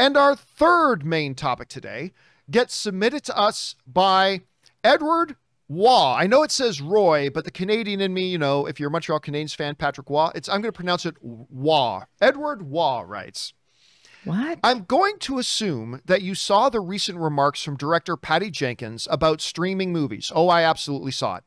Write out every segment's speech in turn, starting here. And our third main topic today gets submitted to us by Edward Waugh. I know it says Roy, but the Canadian in me, you know, if you're a Montreal Canadiens fan, Patrick Waugh, I'm going to pronounce it Waugh. Edward Waugh writes, "What? I'm going to assume that you saw the recent remarks from director Patty Jenkins about streaming movies. Oh, I absolutely saw it.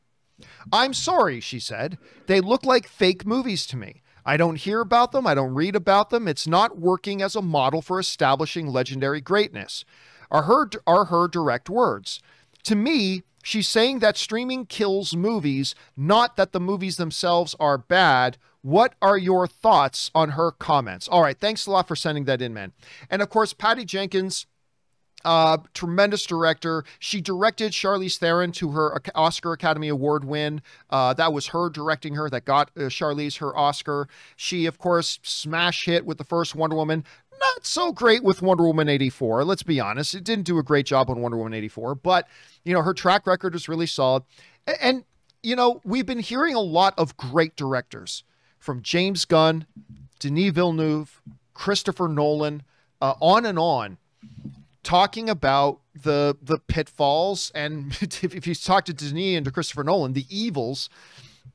I'm sorry, she said. They look like fake movies to me. I don't hear about them. I don't read about them. It's not working as a model for establishing legendary greatness," are her direct words. To me, she's saying that streaming kills movies, not that the movies themselves are bad. What are your thoughts on her comments? All right, thanks a lot for sending that in, man. And of course, Patty Jenkins, tremendous director. She directed Charlize Theron to her Oscar Academy Award win. That was her directing her that got Charlize her Oscar. She, of course, smash hit with the first Wonder Woman. Not so great with Wonder Woman 84. Let's be honest. It didn't do a great job on Wonder Woman 84, but, you know, her track record is really solid. And, you know, we've been hearing a lot of great directors from James Gunn, Denis Villeneuve, Christopher Nolan, on and on, talking about the pitfalls and, if you talk to Denis and to Christopher Nolan, the evils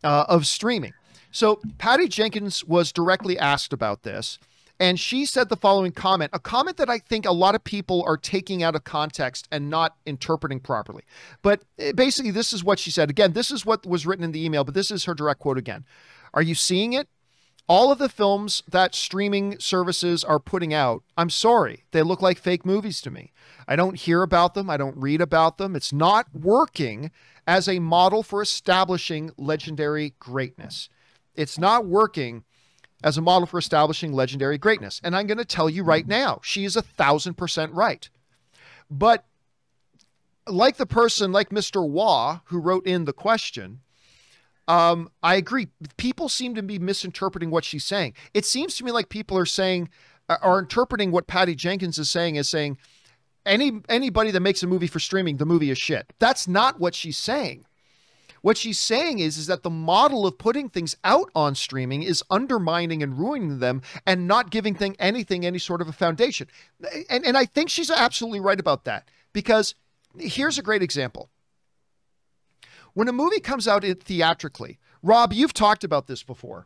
of streaming. So Patty Jenkins was directly asked about this, and she said the following comment, a comment that I think a lot of people are taking out of context and not interpreting properly. But basically, this is what she said. Again, this is what was written in the email, but this is her direct quote again. "Are you seeing it? All of the films that streaming services are putting out, I'm sorry, they look like fake movies to me. I don't hear about them. I don't read about them. It's not working as a model for establishing legendary greatness." It's not working as a model for establishing legendary greatness. And I'm going to tell you right now, she is 1,000% right. But like the person, like Mr. Waugh, who wrote in the question, I agree. People seem to be misinterpreting what she's saying. It seems to me like people are saying, are interpreting what Patty Jenkins is saying as saying, anybody that makes a movie for streaming, the movie is shit. That's not what she's saying. What she's saying is that the model of putting things out on streaming is undermining and ruining them and not giving any sort of a foundation. And I think she's absolutely right about that, because here's a great example. When a movie comes out theatrically, Rob, you've talked about this before.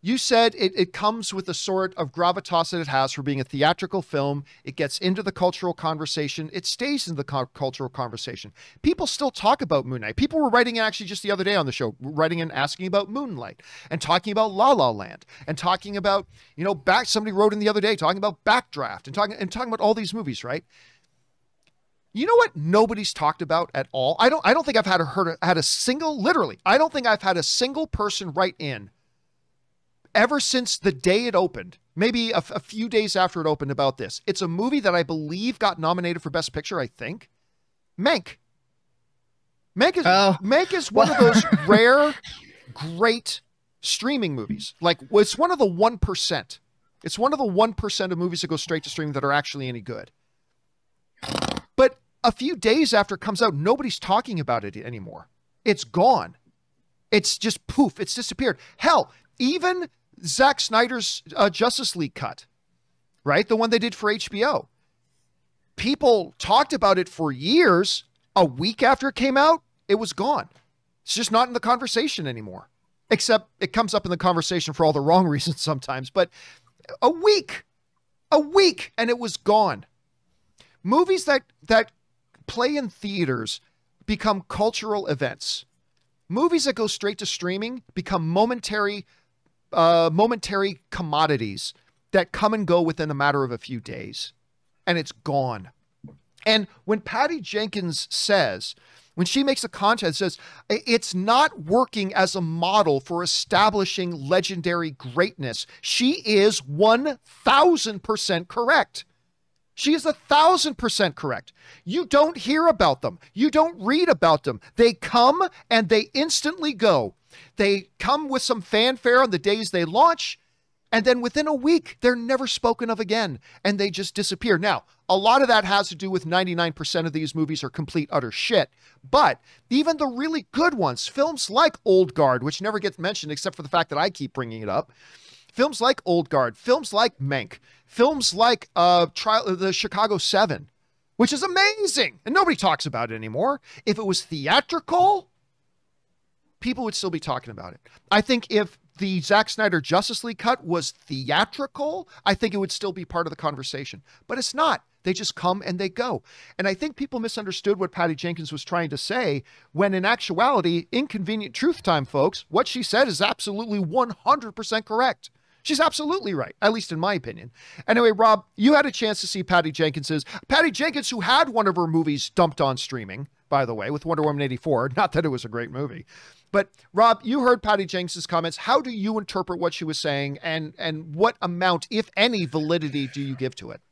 You said it comes with the sort of gravitas that it has for being a theatrical film. It gets into the cultural conversation. It stays in the cultural conversation. People still talk about Moonlight. People were writing actually just the other day on the show, writing and asking about Moonlight and talking about La La Land and talking about, you know, somebody wrote in the other day talking about Backdraft and talking about all these movies, right? You know what nobody's talked about at all? I don't think I've had a single, literally, I don't think I've had a single person write in ever since the day it opened, maybe a few days after it opened, about this. It's a movie that I believe got nominated for Best Picture, I think. Mank. Mank is one of those rare, great streaming movies. Like, it's one of the 1%. It's one of the 1% of movies that go straight to streaming that are actually any good. But a few days after it comes out, nobody's talking about it anymore. It's gone. It's just poof. It's disappeared. Hell, even Zack Snyder's Justice League cut, right? The one they did for HBO. People talked about it for years. A week after it came out, it was gone. It's just not in the conversation anymore. Except it comes up in the conversation for all the wrong reasons sometimes. But a week, and it was gone. Movies that play in theaters become cultural events. Movies that go straight to streaming become momentary commodities that come and go within a matter of a few days. And it's gone. And when Patty Jenkins says, when she makes a content, says, it's not working as a model for establishing legendary greatness, she is 1,000% correct. She is 1,000% correct. You don't hear about them. You don't read about them. They come and they instantly go. They come with some fanfare on the days they launch, and then within a week, they're never spoken of again, and they just disappear. Now, a lot of that has to do with 99% of these movies are complete, utter shit. But even the really good ones, films like Old Guard, which never gets mentioned except for the fact that I keep bringing it up, films like Old Guard, films like Mank, films like Trial of the Chicago 7, which is amazing. And nobody talks about it anymore. If it was theatrical, people would still be talking about it. I think if the Zack Snyder Justice League cut was theatrical, I think it would still be part of the conversation. But it's not. They just come and they go. And I think people misunderstood what Patty Jenkins was trying to say when in actuality, inconvenient truth time, folks, what she said is absolutely 100% correct. She's absolutely right, at least in my opinion. Anyway, Rob, you had a chance to see Patty Jenkins's. Patty Jenkins, who had one of her movies dumped on streaming, by the way, with Wonder Woman 84. Not that it was a great movie. But Rob, you heard Patty Jenkins' comments. How do you interpret what she was saying, and what amount, if any, validity do you give to it?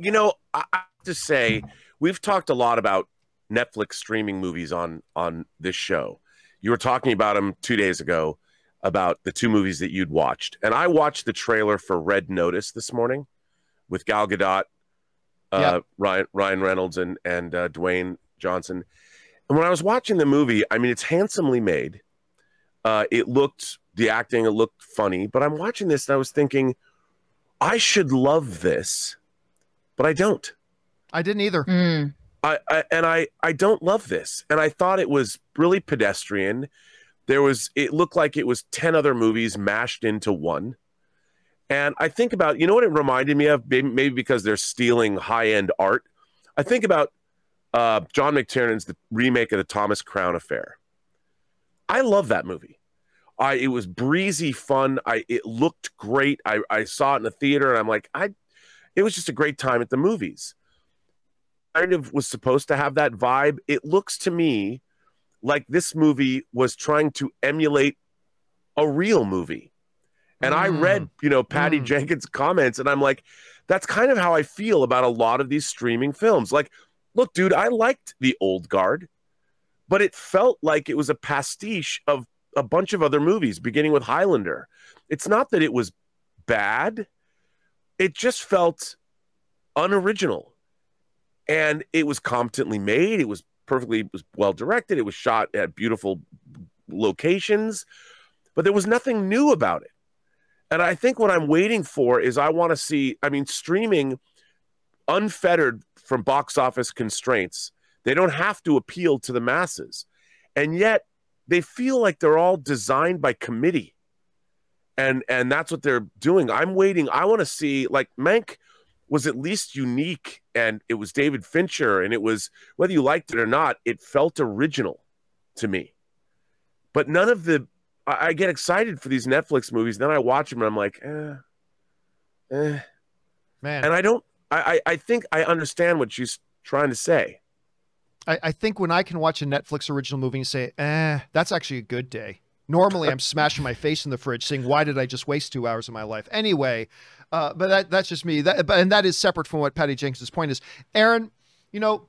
You know, I have to say, we've talked a lot about Netflix streaming movies on this show. You were talking about them 2 days ago, about the two movies that you'd watched. And I watched the trailer for Red Notice this morning with Gal Gadot, yep, Ryan Reynolds, and Dwayne Johnson. And when I was watching the movie, I mean, it's handsomely made. The acting looked funny. But I'm watching this and I was thinking, I should love this. But I don't. I didn't either. Mm. I don't love this. And I thought it was really pedestrian. It looked like it was 10 other movies mashed into one. And I think about, you know what it reminded me of? Maybe because they're stealing high-end art. I think about John McTiernan's remake of the Thomas Crown Affair. I love that movie. It was breezy fun. It looked great. I saw it in the theater and I'm like, it was just a great time at the movies. Kind of was supposed to have that vibe. It looks to me like this movie was trying to emulate a real movie. And I read, you know, Patty Jenkins' comments, and I'm like, that's kind of how I feel about a lot of these streaming films. Like, look, dude, I liked The Old Guard, but it felt like it was a pastiche of a bunch of other movies, beginning with Highlander. It's not that it was bad. It just felt unoriginal, and it was competently made. It was well directed. It was shot at beautiful locations, but there was nothing new about it. And I think what I'm waiting for is I want to see, I mean, streaming unfettered from box office constraints. They don't have to appeal to the masses. And yet they feel like they're all designed by committee. And that's what they're doing. I'm waiting. I want to see, like, Mank was at least unique, and it was David Fincher, and it was, whether you liked it or not, it felt original to me. But none of the, I get excited for these Netflix movies, then I watch them, and I'm like, Man. And I think I understand what she's trying to say. I think when I can watch a Netflix original movie and say, that's actually a good day. Normally, I'm smashing my face in the fridge saying, why did I just waste 2 hours of my life? Anyway, but that's just me. And that is separate from what Patty Jenkins' point is. Aaron, you know,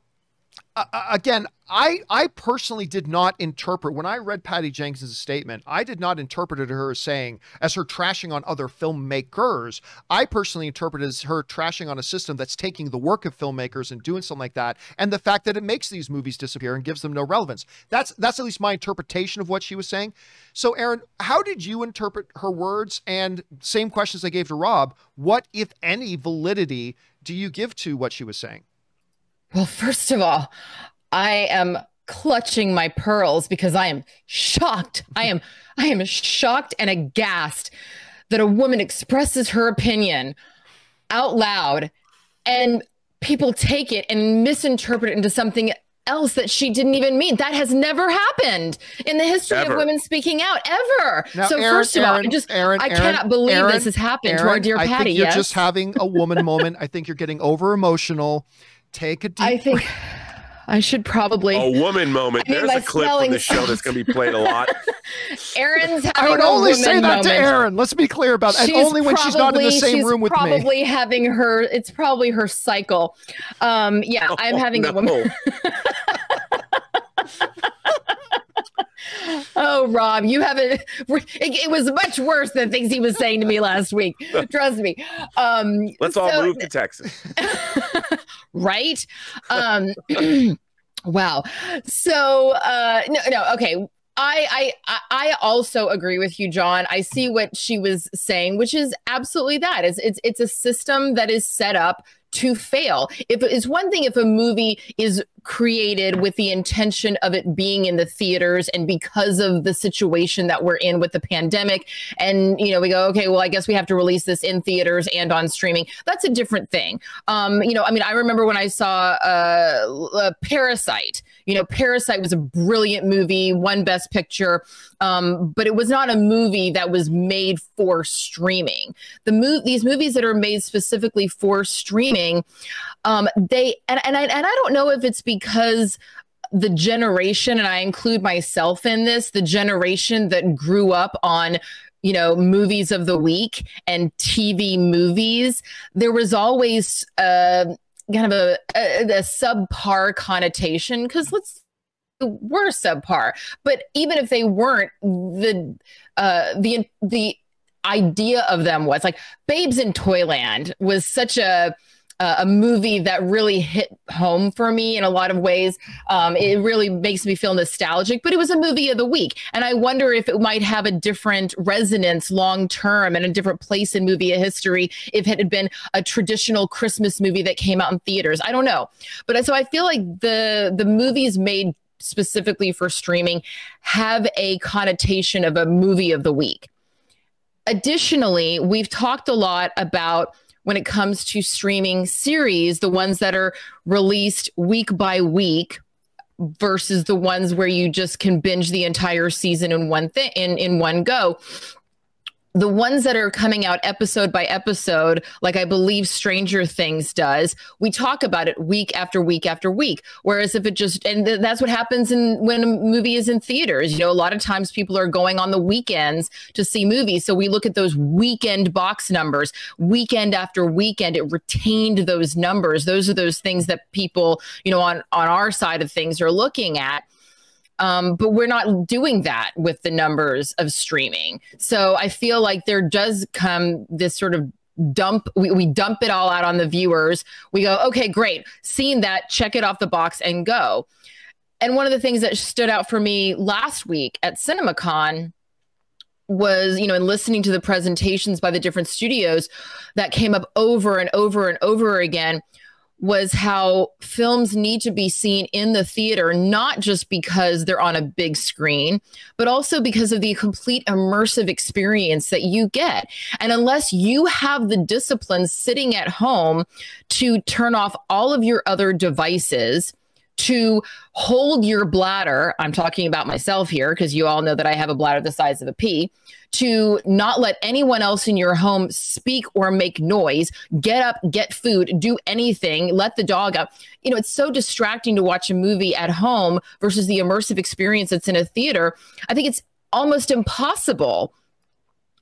again, I personally did not interpret, when I read Patty Jenkins' statement, I did not interpret it as her trashing on other filmmakers. I personally interpreted it as her trashing on a system that's taking the work of filmmakers and doing something like that, and the fact that it makes these movies disappear and gives them no relevance. That's at least my interpretation of what she was saying. So, Aaron, how did you interpret her words? And same questions I gave to Rob, what, if any, validity do you give to what she was saying? Well, first of all, I am clutching my pearls because I am shocked. I am shocked and aghast that a woman expresses her opinion out loud and people take it and misinterpret it into something else that she didn't even mean. That has never happened in the history of women speaking out, ever. Now, so Aaron, first of all, I cannot believe this has happened to our dear Patty. I think you're just having a woman moment. I think you're getting over emotional. Take a deep breath. I think I should probably. A woman moment. I mean, there's a clip from the show that's going to be played a lot. Aaron's having a woman moment. I would only say that to Aaron. Let's be clear about that. Only when she's not in the same room with me. She's probably having her, it's probably her cycle. Yeah, oh, I'm having a woman. Oh, Rob, you haven't. It was much worse than things he was saying to me last week. Trust me. Let's all move to Texas. Right? Wow. So, no, okay. I also agree with you, John. I see what she was saying, which is absolutely that. It's a system that is set up to fail. If it's one thing, if a movie is created with the intention of it being in the theaters, and because of the situation that we're in with the pandemic, and you know, we go, okay, well, I guess we have to release this in theaters and on streaming. That's a different thing. You know, I mean, I remember when I saw Parasite. You know, Parasite was a brilliant movie, won Best Picture, but it was not a movie that was made for streaming. These movies that are made specifically for streaming. I don't know if it's because the generation, and I include myself in this, the generation that grew up on, you know, movies of the week and TV movies, there was always kind of a subpar connotation, because let's were subpar, but even if they weren't, the idea of them was like Babes in Toyland was such a movie that really hit home for me in a lot of ways. It really makes me feel nostalgic, but it was a movie of the week. And I wonder if it might have a different resonance long-term and a different place in movie history if it had been a traditional Christmas movie that came out in theaters. I don't know. But so I feel like the movies made specifically for streaming have a connotation of a movie of the week. Additionally, we've talked a lot about when it comes to streaming series, the ones that are released week by week versus the ones where you just can binge the entire season in one thing, in one go. The ones that are coming out episode by episode, like I believe Stranger Things does, we talk about it week after week after week. Whereas if it just, and that's what happens when a movie is in theaters, you know, a lot of times people are going on the weekends to see movies. So we look at those weekend box numbers, weekend after weekend, it retained those numbers. Those are those things that people, you know, on our side of things are looking at. But we're not doing that with the numbers of streaming. So I feel like there does come this sort of dump. We dump it all out on the viewers. We go, okay, great. Seen that, check it off the box and go. And one of the things that stood out for me last week at CinemaCon was, you know, in listening to the presentations by the different studios that came up over and over and over again, was how films need to be seen in the theater, not just because they're on a big screen, but also because of the complete immersive experience that you get. And unless you have the discipline sitting at home to turn off all of your other devices, to hold your bladder, I'm talking about myself here because you all know that I have a bladder the size of a pea, to not let anyone else in your home speak or make noise, get up, get food, do anything, let the dog out. You know, it's so distracting to watch a movie at home versus the immersive experience that's in a theater. I think it's almost impossible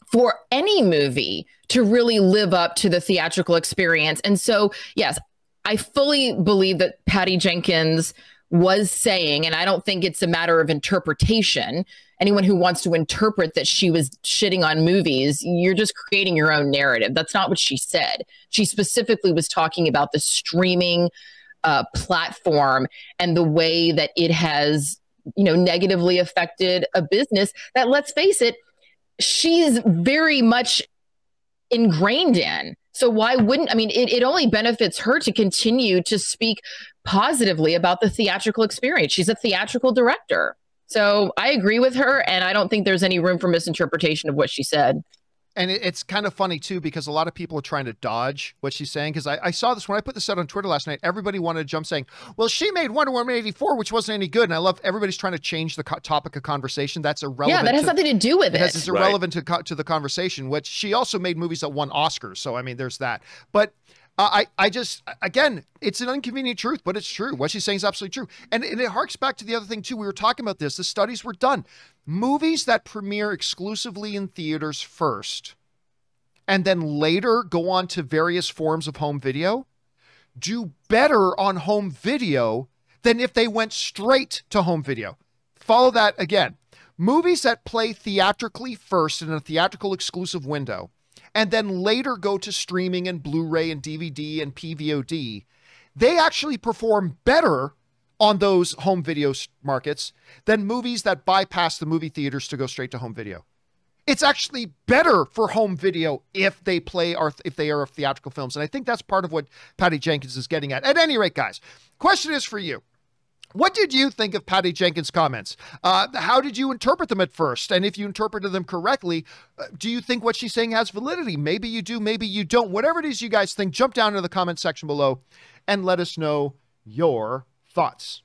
for any movie to really live up to the theatrical experience. And so, yes, I fully believe that Patty Jenkins was saying, and I don't think it's a matter of interpretation. Anyone who wants to interpret that she was shitting on movies, you're just creating your own narrative. That's not what she said. She specifically was talking about the streaming platform and the way that it has, you know, negatively affected a business that, let's face it, she's very much ingrained in. So why wouldn't, I mean, it only benefits her to continue to speak positively about the theatrical experience. She's a theatrical director. So I agree with her, and I don't think there's any room for misinterpretation of what she said. And it's kind of funny, too, because a lot of people are trying to dodge what she's saying. Because I saw this when I put this out on Twitter last night. Everybody wanted to jump saying, well, she made Wonder Woman 1984, which wasn't any good. And I love everybody's trying to change the topic of conversation. That's irrelevant. Yeah, that has nothing to do with it. It's irrelevant to the conversation, which she also made movies that won Oscars. So, I mean, there's that. But I just, again, it's an inconvenient truth, but it's true. What she's saying is absolutely true. And it harks back to the other thing, too. We were talking about this. The studies were done. Movies that premiere exclusively in theaters first and then later go on to various forms of home video do better on home video than if they went straight to home video. Follow that again. Movies that play theatrically first in a theatrical exclusive window and then later go to streaming and Blu-ray and DVD and PVOD, they actually perform better on those home video markets than movies that bypass the movie theaters to go straight to home video. It's actually better for home video if they play or if they are theatrical films. And I think that's part of what Patty Jenkins is getting at. At any rate, guys, question is for you. What did you think of Patty Jenkins' comments? How did you interpret them at first? And if you interpreted them correctly, do you think what she's saying has validity? Maybe you do, maybe you don't. Whatever it is you guys think, jump down to the comment section below and let us know your thoughts.